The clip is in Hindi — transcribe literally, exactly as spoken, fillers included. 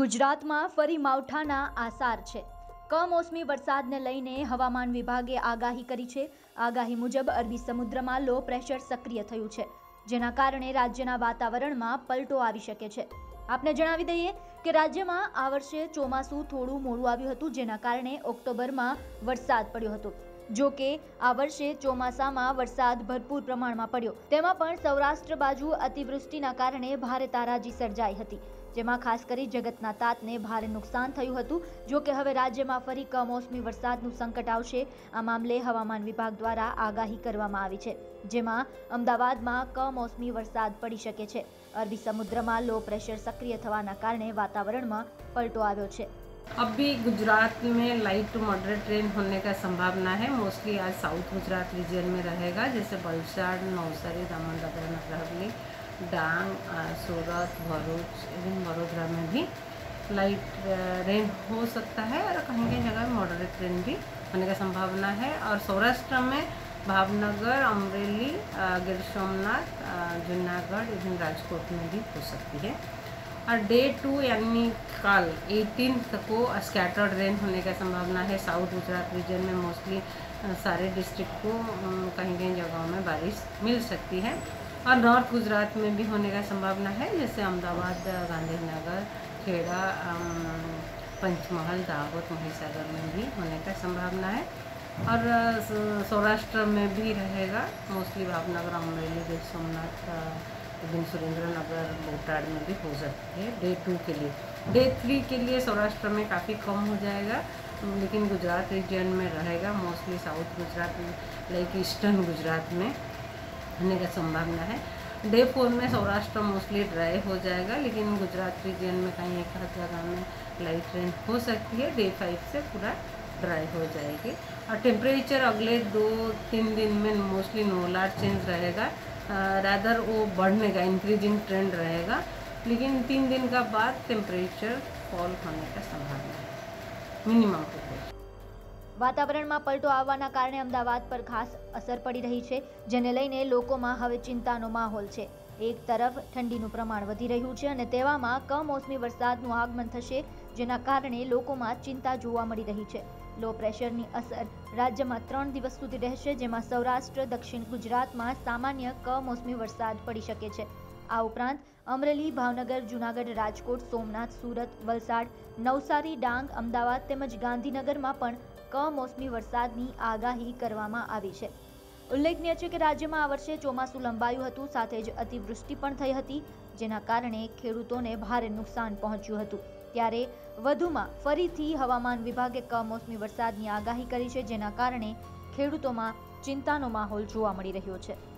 ગુજરાતમાં ફરી માવઠાના આસાર છે। કમોસમી વરસાદને લઈને હવામાન વિભાગે આગાહી કરી છે। આગાહી મુજબ અરબી સમુદ્રમાં લો પ્રેશર સક્રિય થયું છે, જેના કારણે રાજ્યના વાતાવરણમાં પલટો આવી શકે છે। આપને જણાવી દઈએ કે રાજ્યમાં આ વર્ષે ચોમાસું થોડું મોડું આવ્યું હતું, જેના કારણે ઓક્ટોબરમાં વરસાદ પડ્યો હતો। જો કે આ વર્ષે ચોમાસામાં વરસાદ ભરપૂર પ્રમાણમાં પડ્યો। તેમાં પણ સૌરાષ્ટ્ર બાજુ અતિવૃષ્ટિના કારણે ભારે તારાજી સર્જાઈ હતી, જેમાં ખાસ કરી જગતના તાતને ભારે નુકસાન થયું હતું। જો કે હવે રાજ્યમાં ફરી કમોસમી વરસાદનું સંકટ આવશે। આ મામલે હવામાન વિભાગ દ્વારા આગાહી કરવામાં આવી છે, જેમાં અમદાવાદમાં કમોસમી વરસાદ પડી શકે છે। અરબી સમુદ્રમાં લો પ્રેશર સક્રિય થવાના કારણે વાતાવરણમાં પલટો આવ્યો છે। अब भी गुजरात में लाइट टू मॉडरेट रेन होने का संभावना है। मोस्टली आज साउथ गुजरात रीजन में रहेगा, जैसे बलसाड़, नवसारी, दामनगर, नगरहवेली, डांग, सूरत, भरूच, इवन वडोदरा में भी लाइट रेन हो सकता है और कहीं कहीं जगह मॉडरेट रेन भी होने का संभावना है। और सौराष्ट्र में भावनगर, अमरेली, गिर सोमनाथ, जूनागढ़, इवन राजकोट में भी हो सकती है। और डे टू यानी कल एटीन को स्कैटर्ड रेन होने का संभावना है। साउथ गुजरात रीजन में मोस्टली सारे डिस्ट्रिक्ट को कहीं कहीं जगहों में बारिश मिल सकती है। और नॉर्थ गुजरात में भी होने का संभावना है, जैसे अहमदाबाद, गांधीनगर, खेड़ा, पंचमहल, दाहोद, महीसागर में भी होने का संभावना है। और सौराष्ट्र में भी रहेगा, मोस्टली भावनगर, अमरेली, गिर सोमनाथ, दिन सुरेंद्र नगर, बोटाड में भी हो सकती है डे टू के लिए। डे थ्री के लिए सौराष्ट्र में काफ़ी कम हो जाएगा, लेकिन गुजरात रीजन में रहेगा। Mostly south Gujarat like eastern Gujarat में होने का संभावना है। डे फोर में सौराष्ट्र मोस्टली ड्राई हो जाएगा, लेकिन गुजरात रीजन में कहीं एक हर जगह में लाइट रेन हो सकती है। डे फाइव से पूरा ड्राई हो जाएगी। और टेम्परेचर अगले दो तीन दिन में मोस्टली नो लार्ज चेंज रहेगा, रादर वो बढ़ने का इंक्रीजिंग ट्रेंड रहेगा, लेकिन तीन दिन का बाद टेम्परेचर फॉल होने का संभावना है मिनिमम टेम्परेचर। वातावरण में पलटो आवाना कारणे अमदावाद पर खास असर पड़ी रही है, जेने लईने लोकोमां हवे चिंतानो माहोल है। एक तरफ ठंडीनुं प्रमाण वधी रह्युं छे अने तेवामां कमोसमी वरसादनुं आगमन थशे, जेना कारणे लोकोमां चिंता जोवा मळी रही है। लो प्रेशरनी असर राज्यमां त्रण दिवस सुधी रहेशे, जेमां सौराष्ट्र, दक्षिण गुजरातमां सामान्य कमोसमी वरसाद पड़ी शके छे। आ उपरांत अमरेली, भावनगर, जूनागढ़, राजकोट, सोमनाथ, सूरत, वलसाड, नवसारी, डांग, अमदावाद તેમજ ગાંધીનગરમાં પણ કમોસમી વરસાદની આગાહી કરવામાં આવી છે। ઉલ્લેખનીય છે કે રાજ્યમાં આ વર્ષે ચોમાસું લંબાયું હતું, સાથે જ અતિવૃષ્ટિ પણ થઈ હતી, જેના કારણે ખેડૂતોને ભારે નુકસાન પહોંચ્યું હતું। ત્યારે વધુમાં ફરીથી હવામાન વિભાગે કમોસમી વરસાદની આગાહી કરી છે, જેના કારણે ખેડૂતોમાં ચિંતાનો માહોલ જોવા મળી રહ્યો છે।